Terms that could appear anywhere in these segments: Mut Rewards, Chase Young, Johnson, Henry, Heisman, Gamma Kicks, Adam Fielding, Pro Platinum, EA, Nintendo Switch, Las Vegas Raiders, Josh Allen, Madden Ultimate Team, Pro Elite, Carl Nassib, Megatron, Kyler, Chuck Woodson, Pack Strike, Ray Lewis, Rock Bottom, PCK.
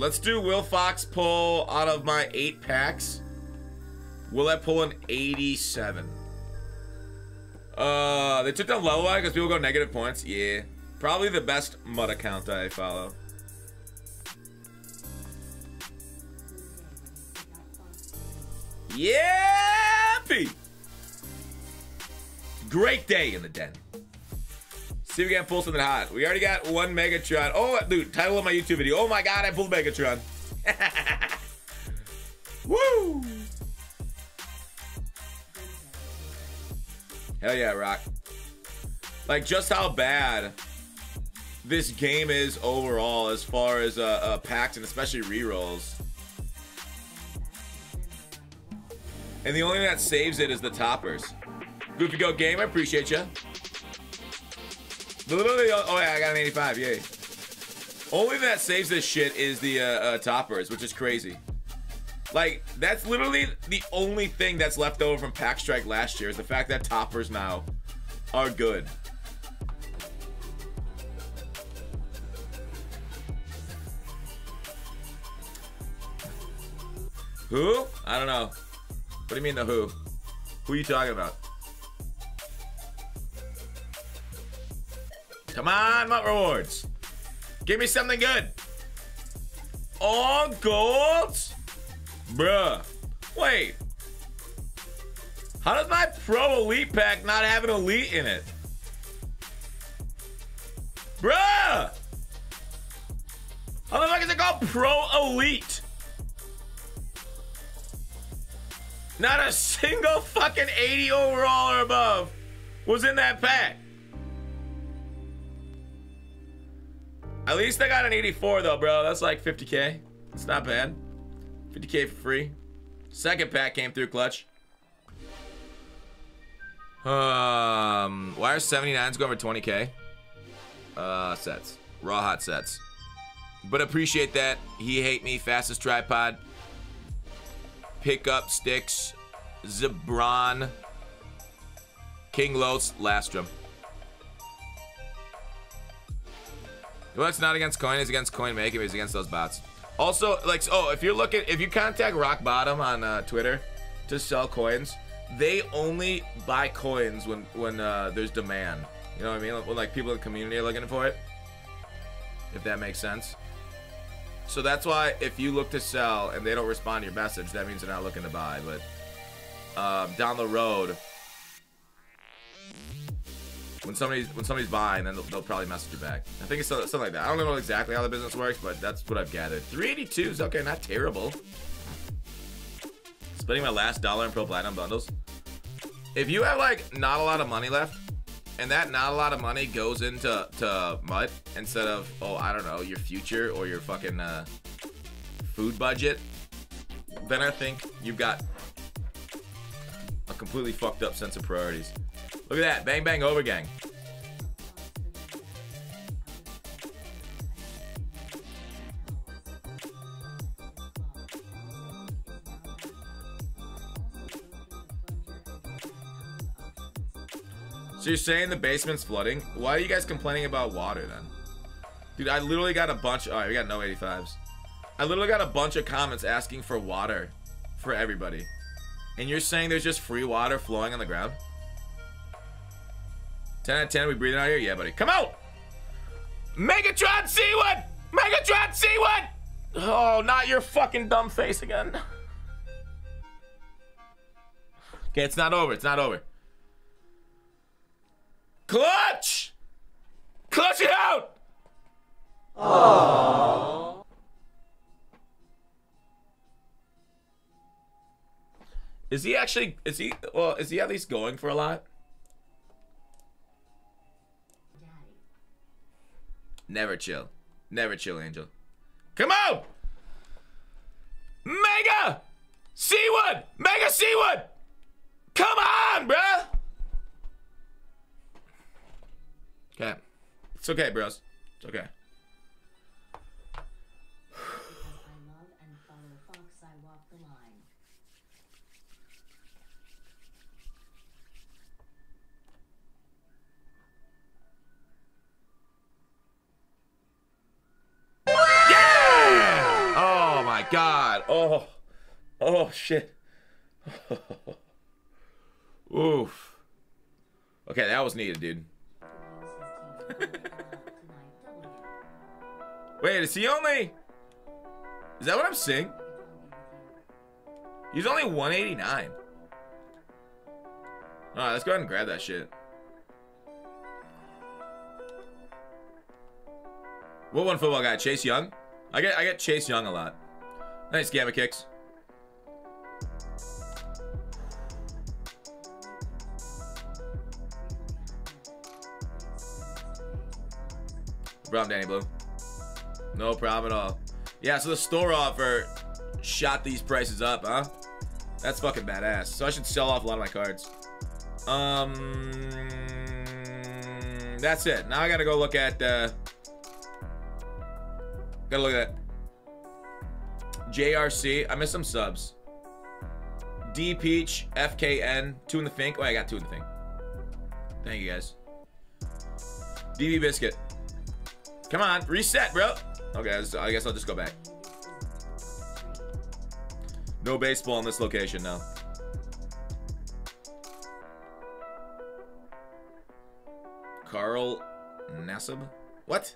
Let's do Will Fox pull out of my 8 packs. Will I pull an 87? They took down Lelua because people go negative points. Yeah. Probably the best Mut account I follow. Yeah! Great day in the den. See if we can pull something hot. We already got one Megatron. Oh, dude, title of my YouTube video. Oh my God, I pulled Megatron. Woo! Hell yeah, Rock. Like, just how bad this game is overall as far as packs and especially rerolls. And the only thing that saves it is the toppers. Goofy Go Game, I appreciate you. Oh yeah, I got an 85, yay. Only thing that saves this shit is the toppers, which is crazy. Like, that's literally the only thing that's left over from Pack Strike last year is the fact that toppers now are good. Who? I don't know. What do you mean the who? Who are you talking about? Come on, Mut Rewards. Give me something good. All golds? Bruh. Wait. How does my Pro Elite pack not have an Elite in it? Bruh! How the fuck is it called Pro Elite? Not a single fucking 80 overall or above was in that pack. At least I got an 84 though, bro. That's like 50K. It's not bad. 50K for free. Second pack came through clutch. Why are 79s going for 20K? Sets. Raw hot sets. But appreciate that. He hate me. Fastest tripod. Pick up sticks. Zebron. King Los. Lastrum. Well, it's not against coin, it's against coin making, it's against those bots. Also, like, oh, if you're looking, if you contact Rock Bottom on Twitter to sell coins, they only buy coins when there's demand. You know what I mean? When, like, people in the community are looking for it. If that makes sense. So that's why if you look to sell and they don't respond to your message, that means they're not looking to buy. But down the road, when somebody's buying, then they'll probably message you back. I think it's something like that. I don't know exactly how the business works, but that's what I've gathered. 382 is okay, not terrible. Spending my last dollar in Pro Platinum bundles. If you have like not a lot of money left, and that not a lot of money goes into Mut instead of, oh, I don't know, your future or your fucking food budget, then I think you've got a completely fucked up sense of priorities. Look at that, bang bang overgang. So you're saying the basement's flooding? Why are you guys complaining about water then? Dude, I literally got a bunch, all right, we got no 85s. I literally got a bunch of comments asking for water for everybody. And you're saying there's just free water flowing on the ground? 10 out of 10, we breathing out here? Yeah, buddy. Come out! Megatron C1! Megatron C1! Oh, not your fucking dumb face again. Okay, it's not over. It's not over. Clutch! Clutch it out! Aww. Is he actually, is he at least going for a lot? Never chill. Never chill, Angel. Come out! Mega! C1! Mega C1! Come on, bruh! Okay. It's okay, bros. It's okay. God. Oh. Oh, shit. Oof. Okay, that was needed, dude. Wait, is he only... Is that what I'm seeing? He's only 189. Alright, let's go ahead and grab that shit. What one football guy? Chase Young? I get Chase Young a lot. Nice Gamma Kicks. No problem, Danny Blue. No problem at all. Yeah, so the store offer shot these prices up, huh? That's fucking badass. So I should sell off a lot of my cards. That's it. Now I gotta go look at gotta look at that. JRC. I missed some subs. D Peach, FKN, 2 in the Fink. Oh, I got 2 in the Fink. Thank you guys. DB Biscuit. Come on, reset, bro. Okay, so I guess I'll just go back. No baseball in this location now. Carl Nassib. What?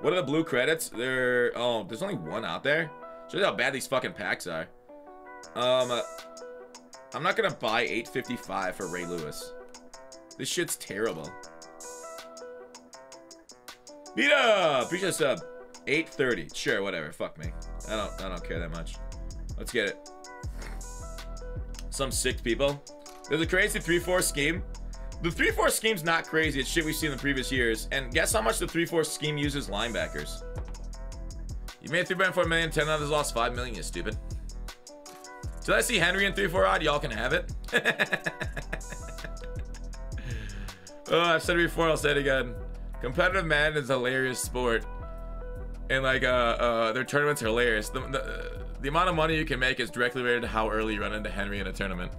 What are the blue credits? They're... Oh, there's only one out there? Shows how bad these fucking packs are. I'm not gonna buy 855 for Ray Lewis. This shit's terrible. Nita! Appreciate the sub. 830. Sure, whatever. Fuck me. I don't care that much. Let's get it. Some sick people. There's a crazy 3-4 scheme. The 3-4 scheme's not crazy. It's shit we've seen in the previous years. And guess how much the 3-4 scheme uses linebackers. You made 3.4 million. 10 others lost 5 million. You stupid. Did I see Henry in 3-4 odd? Y'all can have it. Oh, I've said it before. I'll say it again. Competitive Madden is a hilarious sport. And like, their tournaments are hilarious. The amount of money you can make is directly related to how early you run into Henry in a tournament.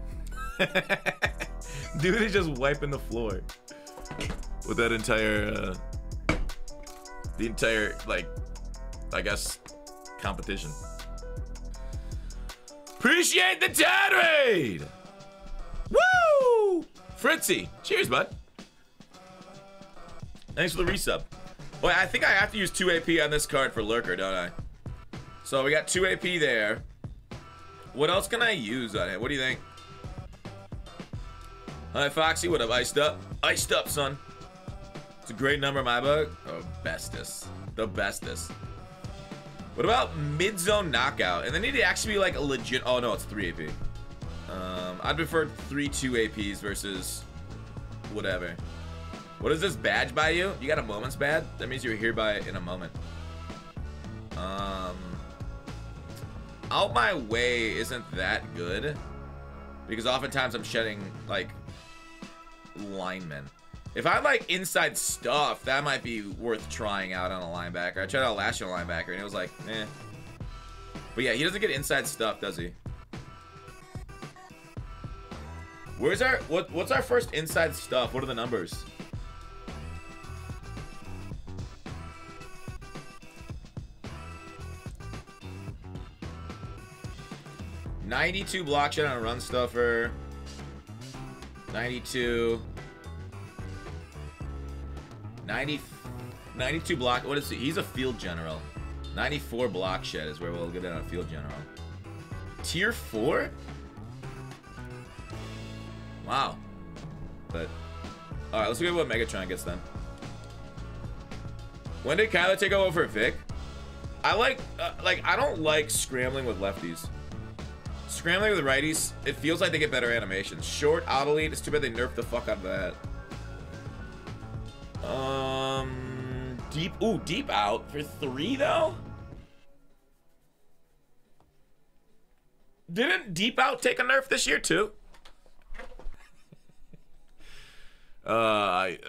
Dude is just wiping the floor with that entire the entire, like, I guess, competition. Appreciate the Tanrade. Woo! Fritzy, cheers, bud. Thanks for the resub. Wait, I think I have to use 2 AP on this card for Lurker, don't I? So we got 2 AP there. What else can I use on it? What do you think? Hi, Foxy. What up, Iced Up? Iced Up, son. It's a great number in my book. Oh, bestest. The bestest. What about mid-zone knockout? And they need to actually be like a legit... Oh, no, it's 3 AP. I'd prefer 3-2 APs versus whatever. What does this badge buy you? You got a moment's badge? That means you're here by in a moment. Out my way isn't that good. Because oftentimes I'm shedding, like... linemen. If I like inside stuff, that might be worth trying out on a linebacker. I tried out last year on a linebacker and it was like, eh. But yeah, he doesn't get inside stuff, does he? Where's our what's our first inside stuff? What are the numbers? .92 block shot on a run stuffer. .92 block. What is he? He's a field general. 94 block shed is where we'll get down on field general. Tier 4? Wow. But alright, let's look at what Megatron gets then. When did Kyler take over for Vic? I like I don't like scrambling with lefties. Scrambling with righties, it feels like they get better animations. Short, out elite, it's too bad they nerfed the fuck out of that. Deep, ooh, deep out for 3 though? Didn't deep out take a nerf this year too? I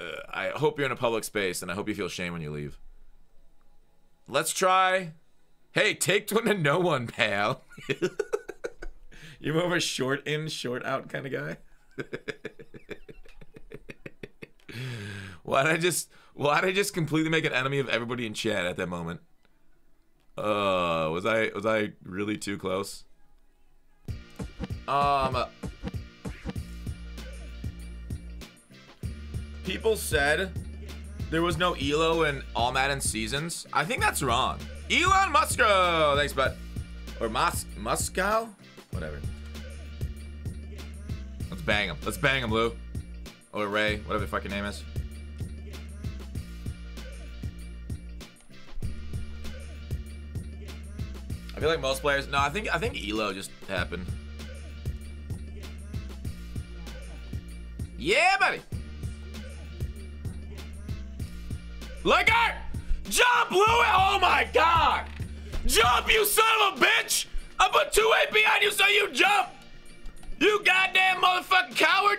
hope you're in a public space and I hope you feel shame when you leave. Let's try. Hey, take one to no one, pal. You're more of a short in, short out kind of guy. Why'd I just completely make an enemy of everybody in chat at that moment? Was I really too close? People said there was no ELO in All Madden seasons. I think that's wrong. Elon Musko, thanks, bud. Or Moscow, whatever. Let's bang him. Let's bang him, Lou. Or Ray, whatever the fucking name is. I feel like most players. No, I think ELO just happened. Yeah, buddy. Look out! Jump, Louis! Oh my God! Jump, you son of a bitch! I put 2-8 behind you so you jump! You goddamn motherfucking coward!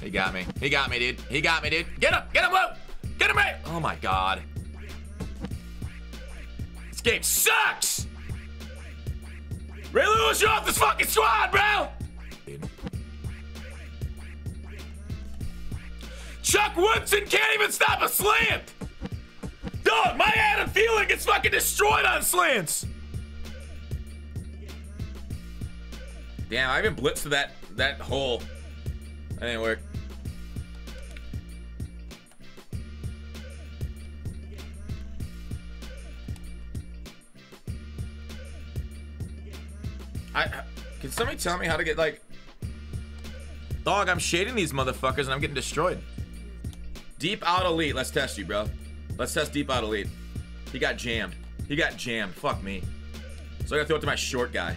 He got me. He got me, dude. He got me, dude. Get him! Get him, Lou! Get him, Ray! Oh my God. This game sucks! Ray Lewis, you're off this fucking squad, bro! Chuck Woodson can't even stop a slant! Dog, my Adam Fielding gets fucking destroyed on slants! Damn, I even blitzed to that hole. That didn't work. Can somebody tell me how to get, like... Dog, I'm shading these motherfuckers and I'm getting destroyed. Deep out elite. Let's test you, bro. Let's test deep out elite. He got jammed. He got jammed. Fuck me. So I gotta throw it to my short guy.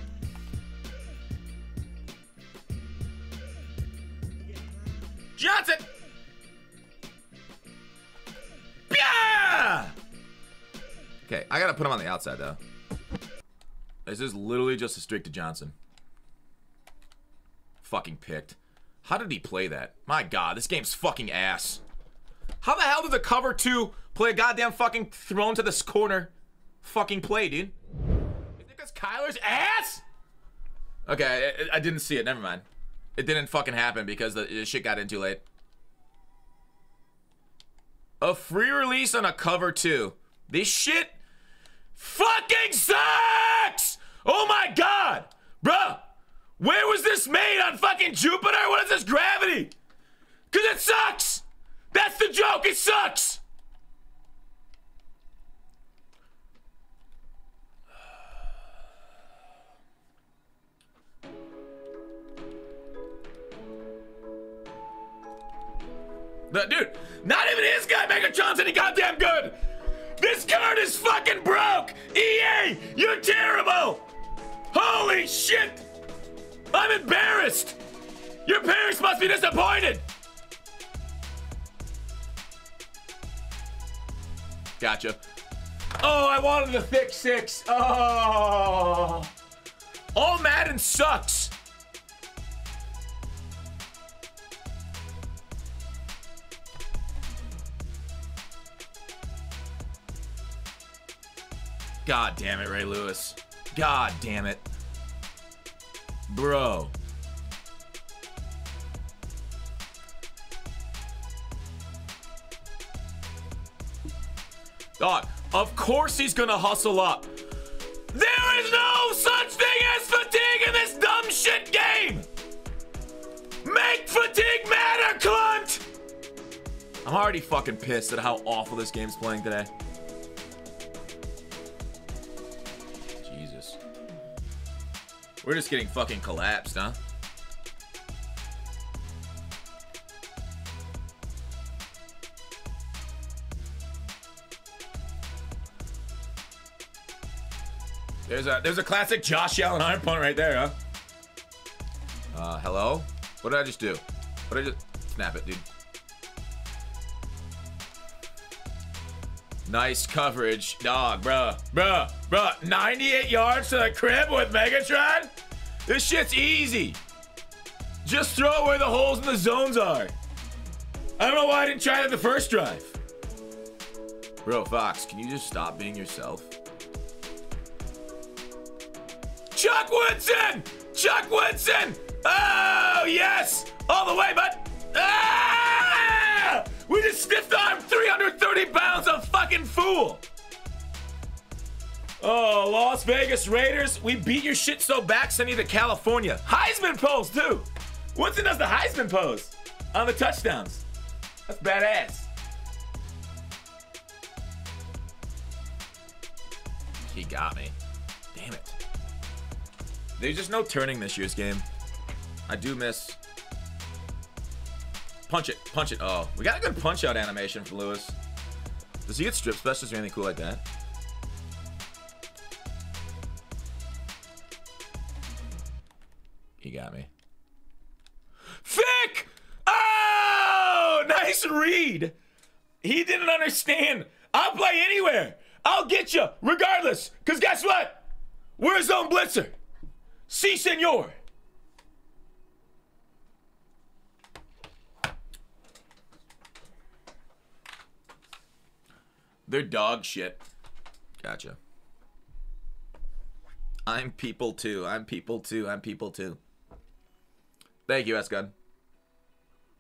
Johnson! Yeah! Okay, I gotta put him on the outside, though. This is literally just a streak to Johnson. Fucking picked. How did he play that? My God, this game's fucking ass. How the hell did the cover two play a goddamn fucking thrown to this corner fucking play, dude? You think that's Kyler's ass? Okay, I didn't see it. Never mind. It didn't fucking happen because the shit got in too late. A free release on a cover two. This shit fucking sucks! Oh my God! Bruh! Where was this made? On fucking Jupiter? What is this gravity? Because it sucks! That's the joke, it sucks! Dude, not even his guy, Megatron's any goddamn good! This card is fucking broke! EA, you're terrible! Holy shit! I'm embarrassed! Your parents must be disappointed! Gotcha. Oh, I wanted the thick six. Oh. All Madden sucks. God damn it, Ray Lewis. God damn it. Bro. Dog, of course he's gonna hustle up. There is no such thing as fatigue in this dumb shit game! Make fatigue matter, cunt! I'm already fucking pissed at how awful this game's playing today. Jesus. We're just getting fucking collapsed, huh? There's a classic Josh Allen arm punt right there, huh? Hello? What did I just do? What did I just... Snap it, dude. Nice coverage. Dog, bruh. Bruh. Bruh. 98 yards to the crib with Megatron? This shit's easy. Just throw where the holes in the zones are. I don't know why I didn't try that the first drive. Bro, Fox, can you just stop being yourself? Chuck Woodson! Chuck Woodson! Oh, yes! All the way, bud! Ah! We just stiffed arm 330 pounds of fucking fool! Oh, Las Vegas Raiders, we beat your shit so back, send you to California. Heisman pose, too. Woodson does the Heisman pose on the touchdowns. That's badass. He got me. Damn it. There's just no turning this year's game. I do miss. Punch it. Punch it. Oh, we got a good punch out animation from Lewis. Does he get strip specials or anything cool like that? He got me. Thick! Oh! Nice read! He didn't understand. I'll play anywhere. I'll get you regardless. Because guess what? We're a zone blitzer. Si, senor. They're dog shit. Gotcha. I'm people too. I'm people too. I'm people too. Thank you, S-Gun.